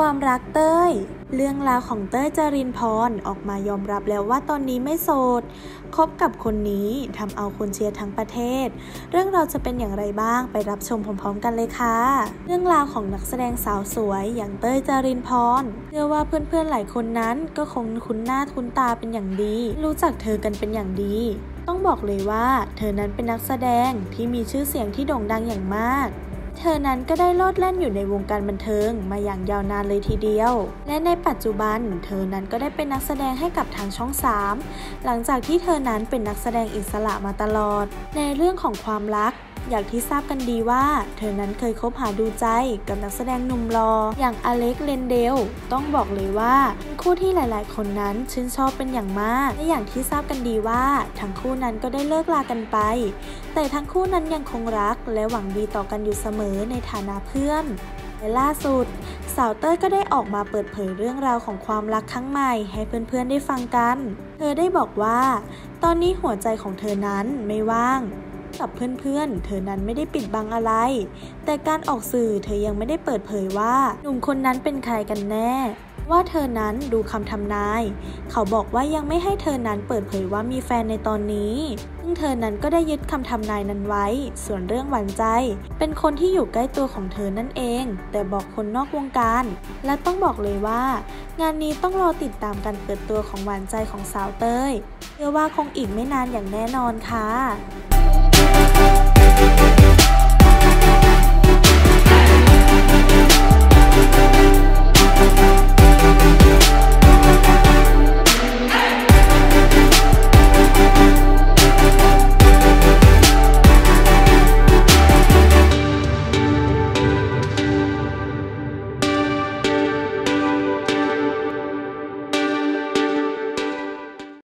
ความรักเต้ยเรื่องราวของเต้ยจรินพรออกมายอมรับแล้วว่าตอนนี้ไม่โสดคบกับคนนี้ทำเอาคนเชียร์ทั้งประเทศเรื่องราวจะเป็นอย่างไรบ้างไปรับชมพร้อมๆกันเลยค่ะเรื่องราวของนักแสดงสาวสวยอย่างเต้ยจรินพรเชื่อว่าเพื่อนๆหลายคนนั้นก็คงคุ้นหน้าคุ้นตาเป็นอย่างดีรู้จักเธอกันเป็นอย่างดีต้องบอกเลยว่าเธอนั้นเป็นนักแสดงที่มีชื่อเสียงที่โด่งดังอย่างมากเธอนั้นก็ได้โลดแล่นอยู่ในวงการบันเทิงมาอย่างยาวนานเลยทีเดียวและในปัจจุบันเธอนั้นก็ได้เป็นนักแสดงให้กับทางช่อง3หลังจากที่เธอนั้นเป็นนักแสดงอิสระมาตลอดในเรื่องของความรักอย่างที่ทราบกันดีว่าเธอนั้นเคยคบหาดูใจกับนักแสดงหนุ่มหล่ออย่างอเล็กเรนเดลต้องบอกเลยว่าเป็นคู่ที่หลายๆคนนั้นชื่นชอบเป็นอย่างมากและอย่างที่ทราบกันดีว่าทั้งคู่นั้นก็ได้เลิกลากันไปแต่ทั้งคู่นั้นยังคงรักและหวังดีต่อกันอยู่เสมอในฐานะเพื่อนและล่าสุดสาวเต้ยก็ได้ออกมาเปิดเผยเรื่องราวของความรักครั้งใหม่ให้เพื่อนๆได้ฟังกันเธอได้บอกว่าตอนนี้หัวใจของเธอนั้นไม่ว่างกับเพื่อนๆ เธอนั้นไม่ได้ปิดบังอะไรแต่การออกสื่อเธอยังไม่ได้เปิดเผยว่าหนุ่มคนนั้นเป็นใครกันแน่ว่าเธอนั้นดูคำทำนายเขาบอกว่ายังไม่ให้เธอนั้นเปิดเผยว่ามีแฟนในตอนนี้ซึ่งเธอนั้นก็ได้ยึดคำทำนายนั้นไว้ส่วนเรื่องหวานใจเป็นคนที่อยู่ใกล้ตัวของเธอนั่นเองแต่บอกคนนอกวงการและต้องบอกเลยว่างานนี้ต้องรอติดตามการเปิดตัวของหวานใจของสาวเต้ยเชื่อว่าคงอีกไม่นานอย่างแน่นอนค่ะ